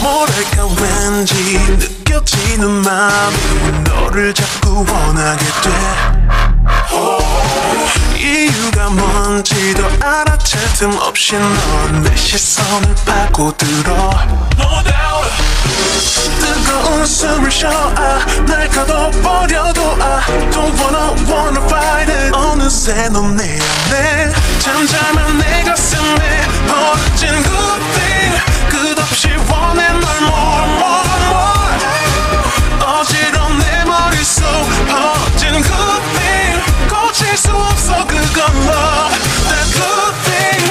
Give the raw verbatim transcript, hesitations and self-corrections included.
뭐랄까 왠지 느껴지는 맘 너를 자꾸 원하게 돼 이유가 뭔지도 알아챌 틈 없이 넌 내 시선을 파고들어 뜨거운 숨을 쉬어 아 날 가둬버려도 I don't wanna wanna fight it 어느새 넌 내 안에 잠잠한 내 가슴에 벌어진 good thing 끝없이 원해 널 more more more 어지러운 내 머릿속 벌어진 good thing 고칠 수 없어 그건 love that good thing